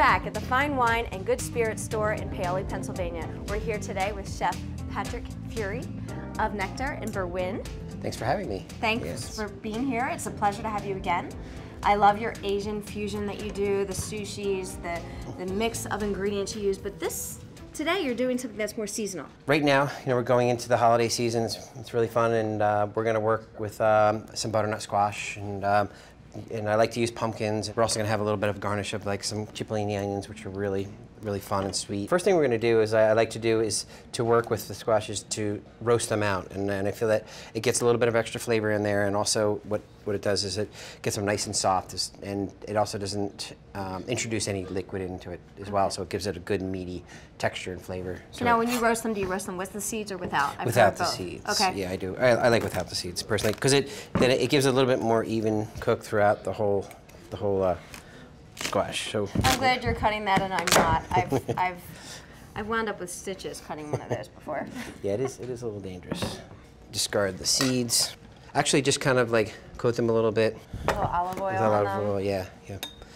back at the Fine Wine and Good Spirits store in Paoli, Pennsylvania. We're here today with Chef Patrick Fury of Nectar in Berwyn. Thanks for having me. Thanks for being here. It's a pleasure to have you again. I love your Asian fusion that you do, the sushis, the mix of ingredients you use, but today you're doing something that's more seasonal. Right now, we're going into the holiday season. It's really fun, and we're gonna work with some butternut squash, and I like to use pumpkins. We're also gonna have a little bit of garnish of like some cipollini onions, which are really, really fun and sweet. First thing we're gonna do is, I like to work with the squashes to roast them out. And I feel that it gets a little bit of extra flavor in there, and also what it does is it gets them nice and soft, and it also doesn't introduce any liquid into it as well, so it gives it a good meaty texture and flavor. So now when you roast them, do you roast them with the seeds or without? Without the seeds. Okay. Yeah, I do. I like without the seeds personally, because then it gives a little bit more even cook throughout the whole squash. So I'm glad you're cutting that and I'm not. I've wound up with stitches cutting one of those before. Yeah, it is a little dangerous. Discard the seeds. Actually, just kind of like coat them a little bit. A little olive oil. Yeah.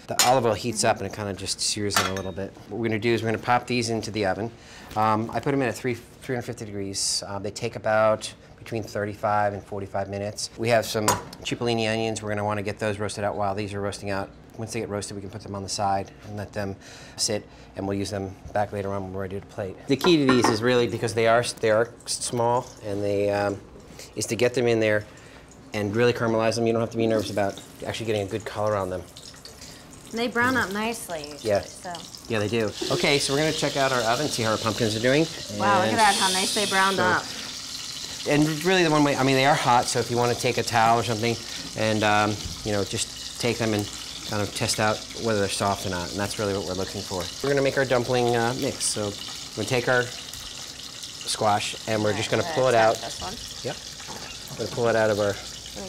The olive oil heats up and it kind of just sears them a little bit. What we're going to do is we're going to pop these into the oven. I put them in at 350 degrees. They take about between 35 and 45 minutes. We have some cipollini onions. We're going to want to get those roasted out while these are roasting out. Once they get roasted, we can put them on the side and let them sit, and we'll use them back later on when we're ready to plate. The key to these is really, because they are small, and is to get them in there and really caramelize them. You don't have to be nervous about actually getting a good color on them. And they brown up nicely. Yeah. Yeah, they do. Okay, so we're gonna check out our oven, see how our pumpkins are doing. Wow, look at that, how nice they browned up. And really, they are hot, so if you want to take a towel or something and just take them and kind of test out whether they're soft or not, and that's really what we're looking for. We're gonna make our dumpling mix, so we're gonna take our squash and we're just gonna pull it out. This one. Yep. We're gonna pull it out of our spoon.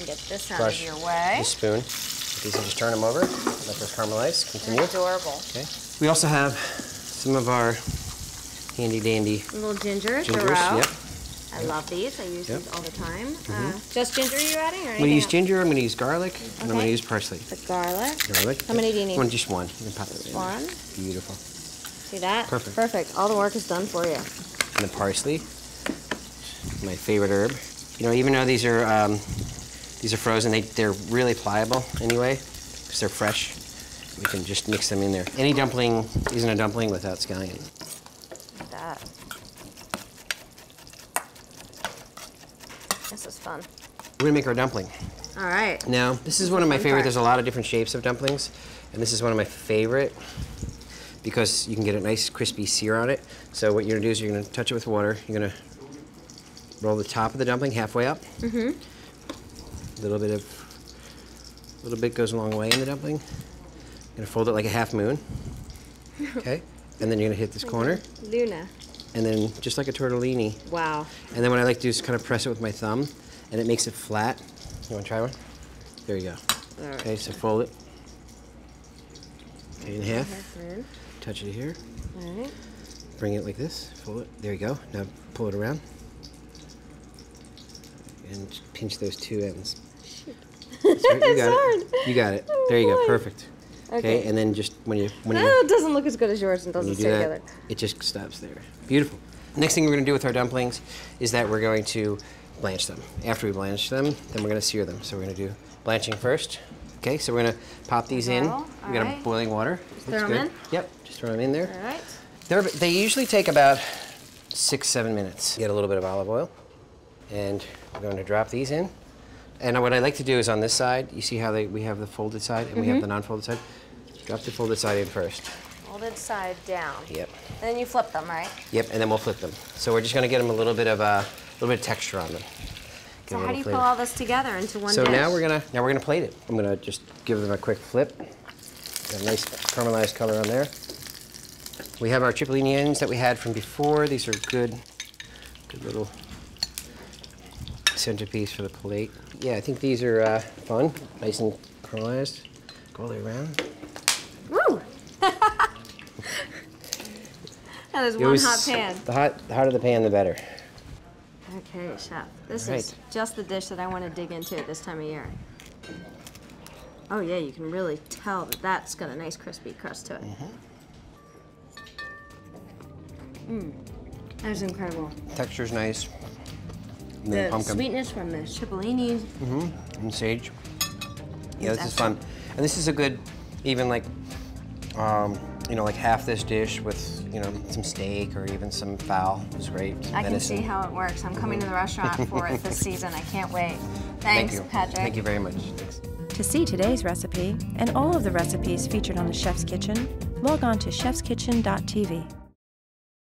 You can just turn them over, let those caramelize. Continue. They're adorable. Okay. We also have some of our handy dandy little gingers. Yep. I love these. I use these all the time. Just ginger you're adding, or anything? I'm going to use ginger, I'm going to use garlic, and I'm going to use parsley. The garlic. How many do you need? Just one. You can pop it in. One. Beautiful. See that? Perfect. Perfect. All the work is done for you. And the parsley, my favorite herb. Even though these are frozen, they're really pliable anyway, because they're fresh. We can just mix them in there. Any dumpling isn't a dumpling without scallion. Look at that. This is fun. We're gonna make our dumpling. All right. Now, this is one of my favorite. There's a lot of different shapes of dumplings, and this is one of my favorite because you can get a nice crispy sear on it. So what you're gonna do is you're gonna touch it with water. You're gonna roll the top of the dumpling halfway up. A little bit goes a long way in the dumpling. You're gonna fold it like a half moon. Okay. And then you're gonna hit this corner. Luna. And then just like a tortellini. Wow. And then what I like to do is kind of press it with my thumb, and it makes it flat. You want to try one? There you go. All right. Okay, so fold it. Okay, in half. Touch it here. All right. Bring it like this. Fold it. There you go. Now pull it around. And pinch those two ends. Shoot. You got it. Oh, there you go. Perfect. Okay, and then just it doesn't look as good as yours and doesn't stay together. It just stops there. Beautiful. Next thing we're going to do with our dumplings is that we're going to blanch them. After we blanch them, then we're going to sear them. So we're going to do blanching first. Okay, so we're going to pop these in. We got our boiling water. Just throw them in. Yep, just throw them in there. All right. They usually take about 6-7 minutes. Get a little bit of olive oil, and we're going to drop these in. And what I like to do is on this side, you see how we have the folded side and we have the non-folded side? Drop the folded side in first. Folded side down. Yep. And then you flip them, right? Yep, and then we'll flip them. So we're just gonna get them a little bit of texture on them. So how do you pull all this together into one dish? So now we're gonna plate it. I'm gonna just give them a quick flip. Got a nice caramelized color on there. We have our cipollini onions that we had from before. These are good little centerpiece for the plate. Yeah, I think these are fun, nice and caramelized. Go all the way around. Woo! That is one hot pan. The hotter the pan, the better. Okay, Chef. This is just the dish that I want to dig into at this time of year. Oh yeah, you can really tell that that's got a nice crispy crust to it. That is incredible. Texture's nice. And the pumpkin sweetness from the cipollini. And sage. Yeah, this is fun. And this is a good, even like, you know, like half this dish with, you know, some steak or even some fowl. It's great. I can see how it works. I'm coming to the restaurant for it this season. I can't wait. Thanks, Patrick. Thank you very much. Thanks. To see today's recipe and all of the recipes featured on The Chef's Kitchen, log on to chefskitchen.tv.